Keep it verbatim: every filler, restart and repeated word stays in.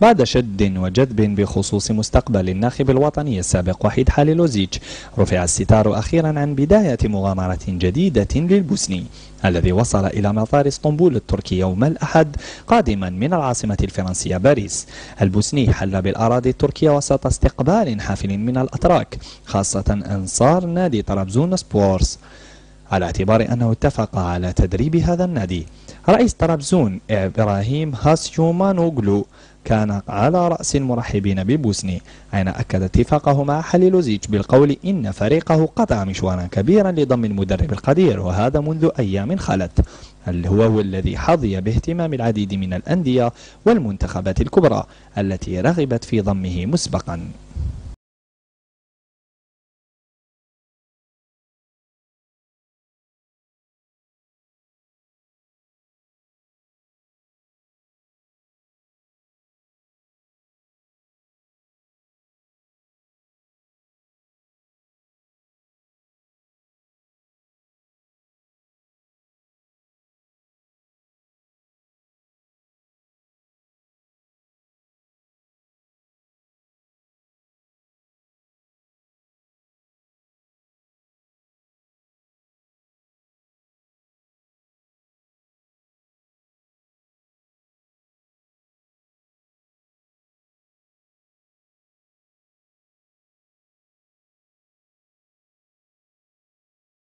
بعد شد وجذب بخصوص مستقبل الناخب الوطني السابق وحيد حاليلهوجيć، رفع الستار أخيرا عن بداية مغامرة جديدة للبوسني الذي وصل إلى مطار اسطنبول التركي يوم الأحد قادما من العاصمة الفرنسية باريس. البوسني حل بالأراضي التركية وسط استقبال حافل من الأتراك خاصة أنصار نادي طرابزونسبور، على اعتبار أنه اتفق على تدريب هذا النادي. رئيس طرابزون إبراهيم هاجيوسمانوغلو كان على رأس المرحبين ببوسني، حين أكد اتفاقه مع حاليلهوجيć بالقول إن فريقه قطع مشوارا كبيرا لضم المدرب القدير، وهذا منذ أيام خلت، اللي هو الذي حظي باهتمام العديد من الأندية والمنتخبات الكبرى التي رغبت في ضمه مسبقا.